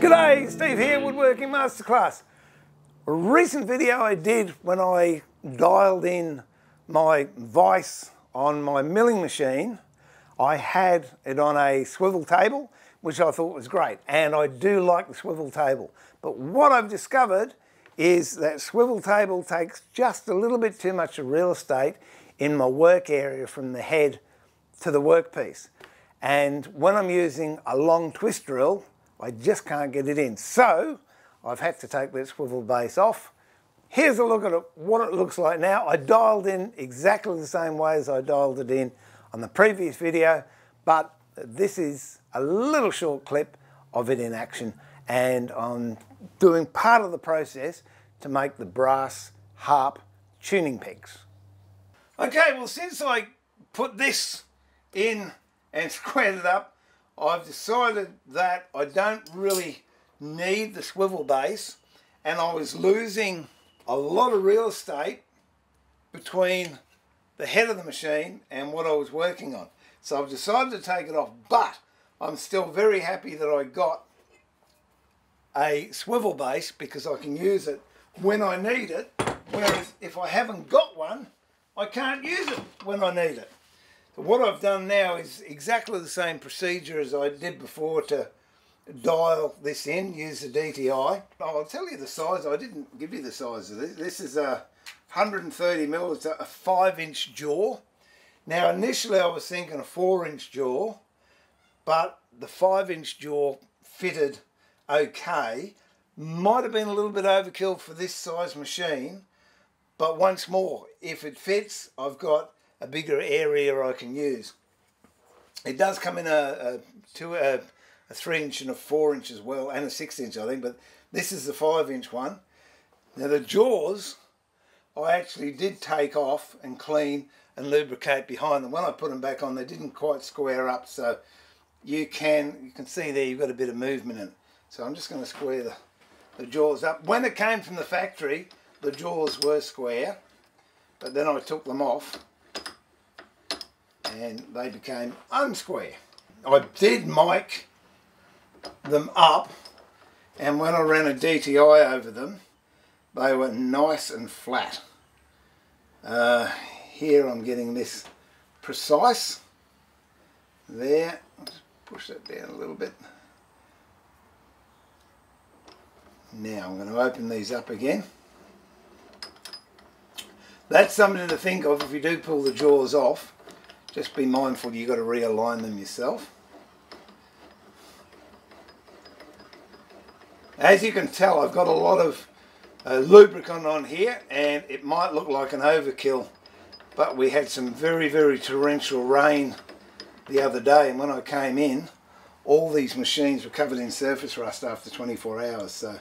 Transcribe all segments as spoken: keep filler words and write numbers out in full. G'day, Steve here, Woodworking Masterclass. A recent video I did when I dialed in my vise on my milling machine, I had it on a swivel table, which I thought was great, and I do like the swivel table. But what I've discovered is that swivel table takes just a little bit too much real estate in my work area from the head to the workpiece. And when I'm using a long twist drill, I just can't get it in. So I've had to take that swivel base off. Here's a look at it, what it looks like now. I dialed in exactly the same way as I dialed it in on the previous video, but this is a little short clip of it in action, and I'm doing part of the process to make the brass harp tuning pegs. Okay, well, since I put this in and squared it up, I've decided that I don't really need the swivel base, and I was losing a lot of real estate between the head of the machine and what I was working on. So I've decided to take it off, but I'm still very happy that I got a swivel base because I can use it when I need it, whereas if I haven't got one, I can't use it when I need it. So what I've done now is exactly the same procedure as I did before to dial this in, use the D T I. I'll tell you the size. I didn't give you the size of this. This is a one hundred and thirty mil, it's a five inch jaw. Now initially I was thinking a four inch jaw, but the five inch jaw fitted okay. Might have been a little bit overkill for this size machine, but once more, if it fits, I've got a bigger area I can use. It does come in a, a, two, a, a three inch and a four inch as well, and a six inch I think, but this is the five inch one. Now the jaws, I actually did take off and clean and lubricate behind them. When I put them back on, they didn't quite square up, so you can you can see there you've got a bit of movement in it. So I'm just going to square the, the jaws up. When it came from the factory, the jaws were square, but then I took them off and they became unsquare. I did mic them up, and when I ran a D T I over them, they were nice and flat. Uh, here I'm getting this precise. There, just push that down a little bit. Now I'm going to open these up again. That's something to think of if you do pull the jaws off. Just be mindful you've got to realign them yourself. As you can tell, I've got a lot of uh, lubricant on here, and it might look like an overkill, but we had some very, very torrential rain the other day, and when I came in, all these machines were covered in surface rust after twenty-four hours. So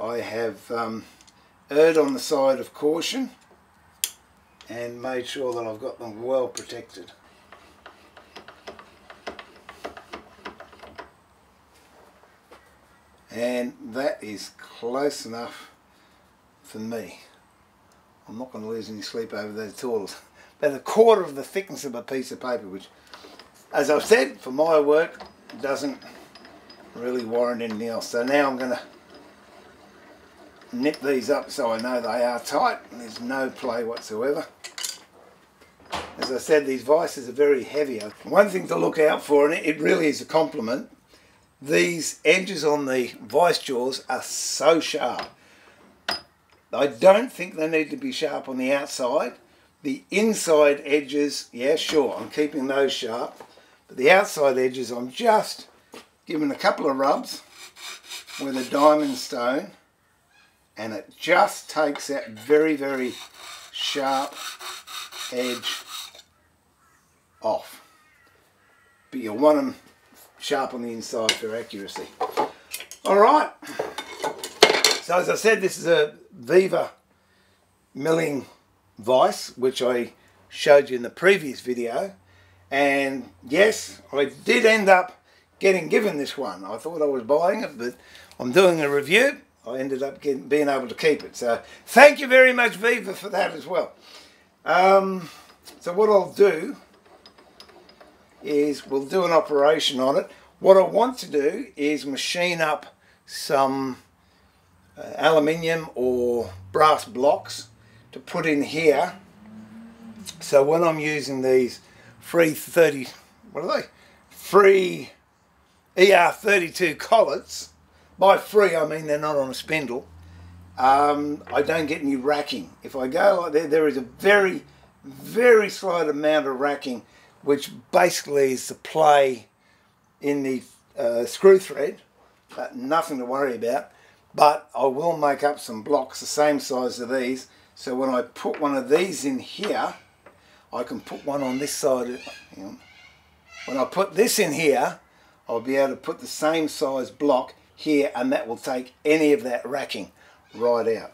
I have um, erred on the side of caution and made sure that I've got them well protected. And that is close enough for me. I'm not going to lose any sleep over those tools. About a quarter of the thickness of a piece of paper, which, as I've said, for my work, doesn't really warrant anything else. So now I'm going to nip these up so I know they are tight. There's no play whatsoever. As I said, these vices are very heavy. One thing to look out for, and it really is a compliment, these edges on the vice jaws are so sharp. I don't think they need to be sharp on the outside. The inside edges, yeah, sure, I'm keeping those sharp. But the outside edges, I'm just giving a couple of rubs with a diamond stone, and it just takes that very, very sharp edge off. But you'll want them sharp on the inside for accuracy. All right, so as I said, this is a Vevor milling vise, which I showed you in the previous video. And yes, I did end up getting given this one. I thought I was buying it, but I'm doing a review. I ended up getting, being able to keep it. So thank you very much, Vevor, for that as well. Um, so what I'll do is we'll do an operation on it. What I want to do is machine up some uh, aluminium or brass blocks to put in here, so when I'm using these free thirty, what are they? Free E R thirty-two collets. By free I mean they're not on a spindle. Um, I don't get any racking. If I go like that, there is a very, very slight amount of racking, which basically is the play in the uh, screw thread, but nothing to worry about. But I will make up some blocks the same size as these, so when I put one of these in here, I can put one on this side. Of, hang on. When I put this in here, I'll be able to put the same size block here, and that will take any of that racking right out.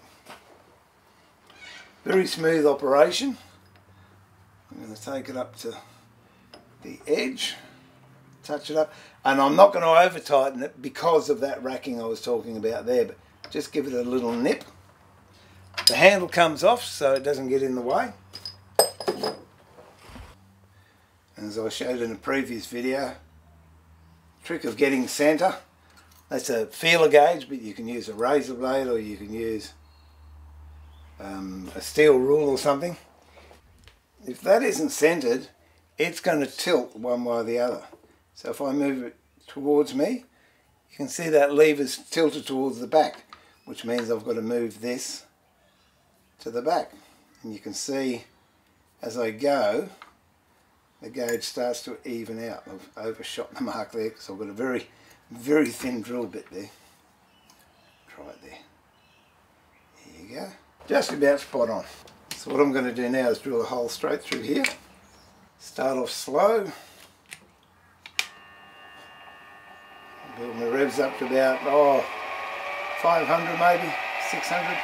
Very smooth operation. I'm going to take it up to the edge, touch it up, and I'm not going to over tighten it because of that racking I was talking about there, but just give it a little nip. The handle comes off so it doesn't get in the way. As I showed in a previous video, trick of getting center, that's a feeler gauge, but you can use a razor blade or you can use um, a steel rule or something. If that isn't centered, it's going to tilt one way or the other. So if I move it towards me, you can see that lever's tilted towards the back, which means I've got to move this to the back. And you can see as I go, the gauge starts to even out. I've overshot the mark there because I've got a very, very thin drill bit there. Try it there. There you go. Just about spot on. So what I'm going to do now is drill a hole straight through here. Start off slow. Build my revs up to about, oh, five hundred maybe, six hundred.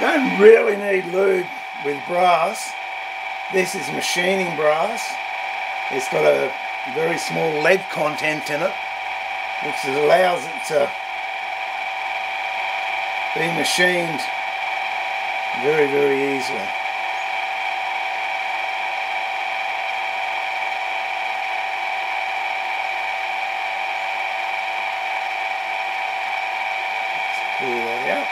Don't really need lube with brass. This is machining brass. It's got a very small lead content in it, which allows it to be machined very, very easily. Let's pull that out.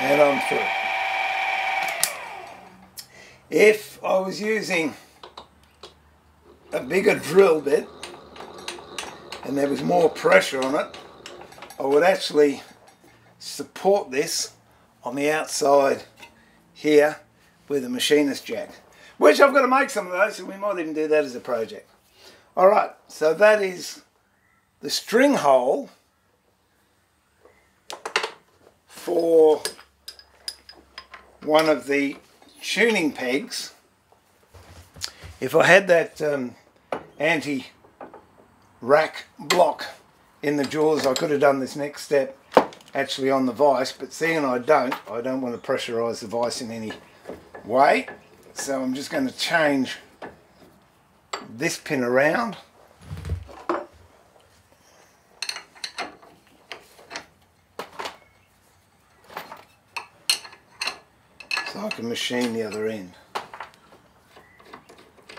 And I'm through. If I was using a bigger drill bit and there was more pressure on it, I would actually support this on the outside here with a machinist jack, which I've got to make some of those, so we might even do that as a project. Alright, so that is the string hole for one of the tuning pegs. If I had that um, anti-rack block in the jaws, I could have done this next step actually on the vice, but seeing I don't, I don't want to pressurize the vice in any way, so I'm just going to change this pin around. I can machine the other end.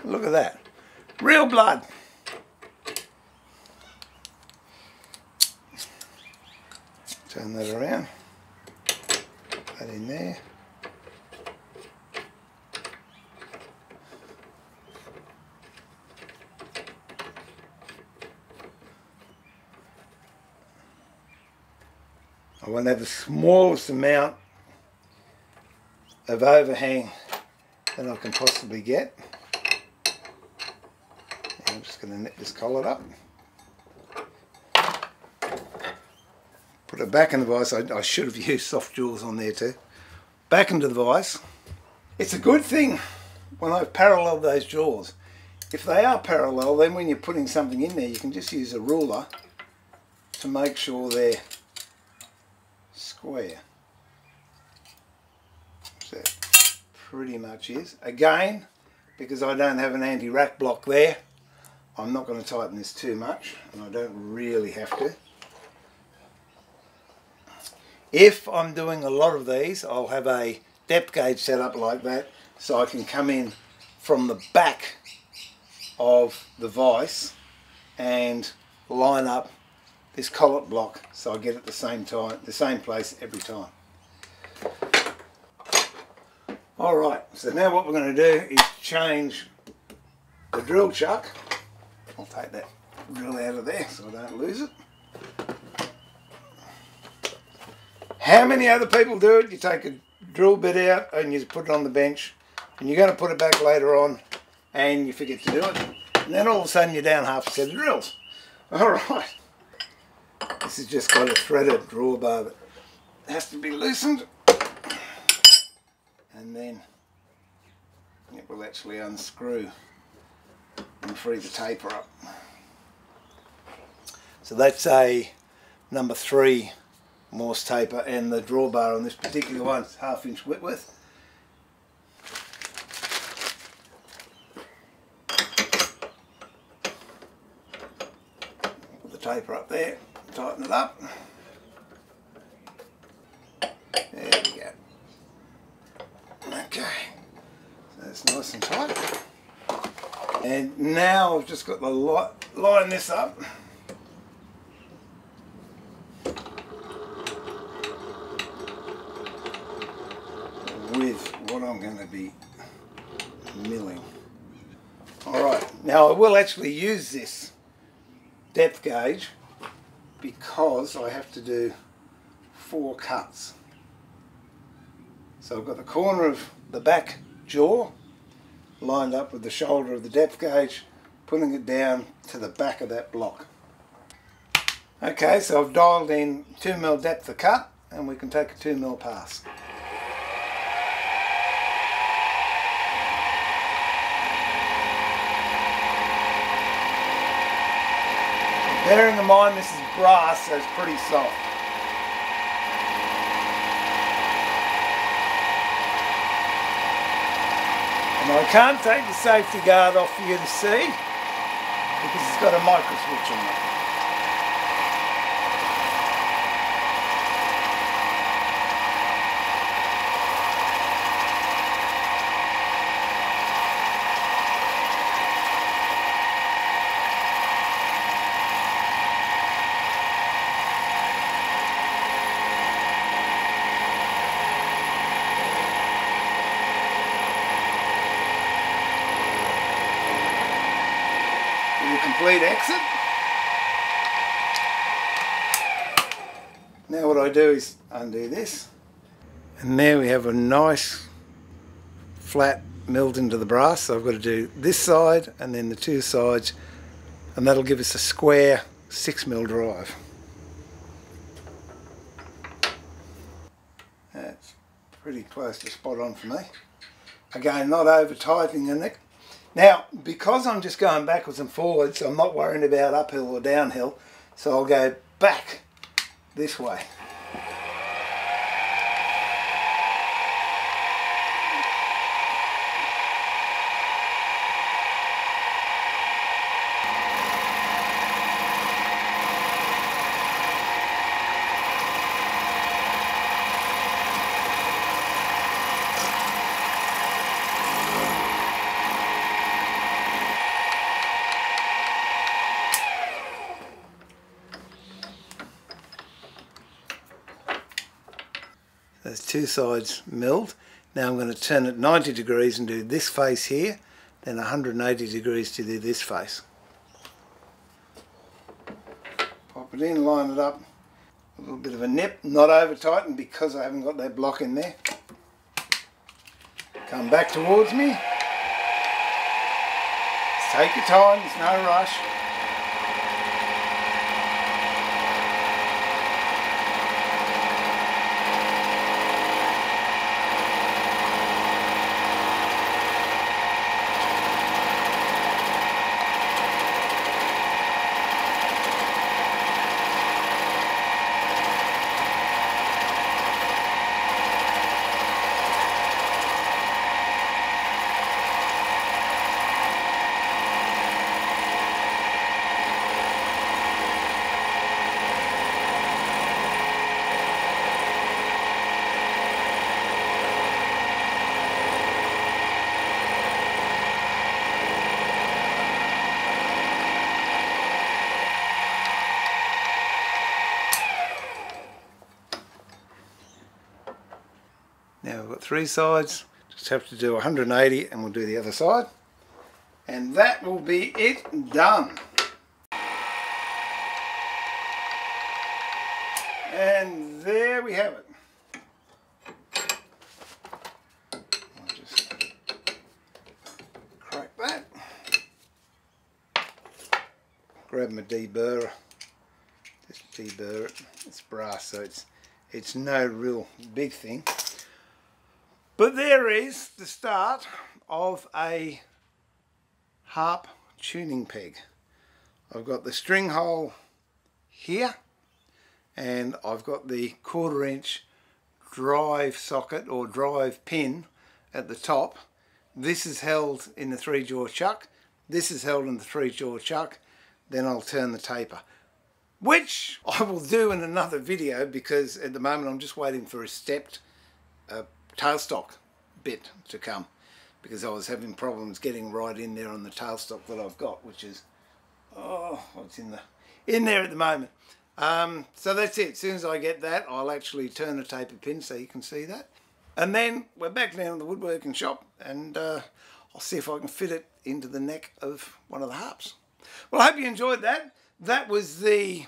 Look at that. Real blood. Turn that around. Put that in there. I want to have the smallest amount of overhang that I can possibly get. And I'm just going to nip this collet up. Put it back in the vise. I, I should have used soft jaws on there too. Back into the vise. It's a good thing when I've paralleled those jaws. If they are parallel, then when you're putting something in there, you can just use a ruler to make sure they're square. Pretty much is. Again, because I don't have an anti-rack block there, I'm not going to tighten this too much, and I don't really have to. If I'm doing a lot of these, I'll have a depth gauge set up like that, so I can come in from the back of the vise and line up this collet block, so I get it the same time, the same place every time. All right, so now what we're going to do is change the drill chuck. I'll take that drill out of there so I don't lose it. How many other people do it? You take a drill bit out and you put it on the bench, and you're going to put it back later on and you forget to do it, and then all of a sudden you're down half a set of drills. All right, this has just got a threaded drawbar that has to be loosened, and then it will actually unscrew and free the taper up. So that's a number three Morse taper, and the drawbar on this particular one is half inch Whitworth. Put the taper up there, tighten it up. There we go. Okay, so that's nice and tight. And now I've just got to line this up. Be milling. Alright, now I will actually use this depth gauge because I have to do four cuts. So I've got the corner of the back jaw lined up with the shoulder of the depth gauge, putting it down to the back of that block. Okay, so I've dialed in two mil depth of cut, and we can take a two mil pass. Bearing in mind this is brass, so it's pretty soft. And I can't take the safety guard off for you to see because it's got a micro switch on it. Complete exit. Now what I do is undo this, and there we have a nice flat milled into the brass. So I've got to do this side and then the two sides, and that'll give us a square six mil drive. That's pretty close to spot on for me. Again, not over tightening the neck. Now, because I'm just going backwards and forwards, I'm not worrying about uphill or downhill, so I'll go back this way. There's two sides milled. Now I'm going to turn it ninety degrees and do this face here, then one hundred eighty degrees to do this face. Pop it in, line it up. A little bit of a nip, not over tighten because I haven't got that block in there. Come back towards me. Just take your time, there's no rush. three sides. Just have to do one hundred eighty and we'll do the other side. And that will be it done. And there we have it. I'll just crack that. Grab my deburrer. Just deburr it. It's brass, so it's it's no real big thing. But there is the start of a harp tuning peg. I've got the string hole here, and I've got the quarter inch drive socket or drive pin at the top. This is held in the three jaw chuck. This is held in the three jaw chuck. Then I'll turn the taper, which I will do in another video, because at the moment I'm just waiting for a stepped uh, tailstock bit to come, because I was having problems getting right in there on the tailstock that I've got, which is, oh, what's in the in there at the moment. Um, so that's it. As soon as I get that, I'll actually turn the taper pin so you can see that. And then we're back down in the woodworking shop, and uh, I'll see if I can fit it into the neck of one of the harps. Well, I hope you enjoyed that. That was the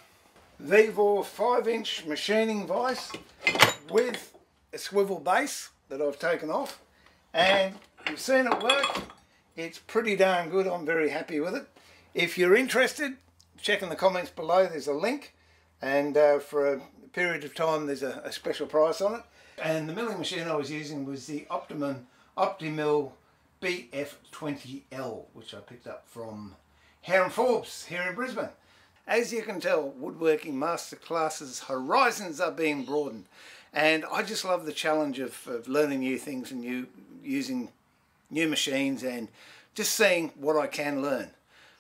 Vevor five inch machining vise with a swivel base that I've taken off. And you've seen it work. It's pretty darn good. I'm very happy with it. If you're interested, check in the comments below. There's a link. And uh, for a period of time, there's a, a special price on it. And the milling machine I was using was the Optimum OptiMill B F twenty L, which I picked up from Hare and Forbes here in Brisbane. As you can tell, woodworking masterclasses horizons are being broadened. And I just love the challenge of, of learning new things and new, using new machines and just seeing what I can learn.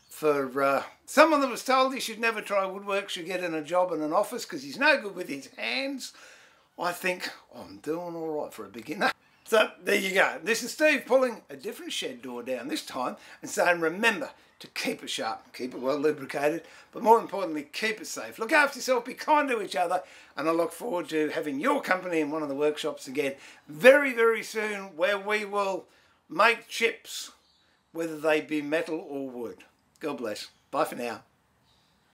For uh, someone that was told he should never try woodwork, should get in a job in an office because he's no good with his hands, I think oh, I'm doing all right for a beginner. So there you go. This is Steve pulling a different shed door down this time and saying, remember to keep it sharp, keep it well lubricated, but more importantly, keep it safe. Look after yourself, be kind to each other, and I look forward to having your company in one of the workshops again very, very soon, where we will make chips, whether they be metal or wood. God bless. Bye for now.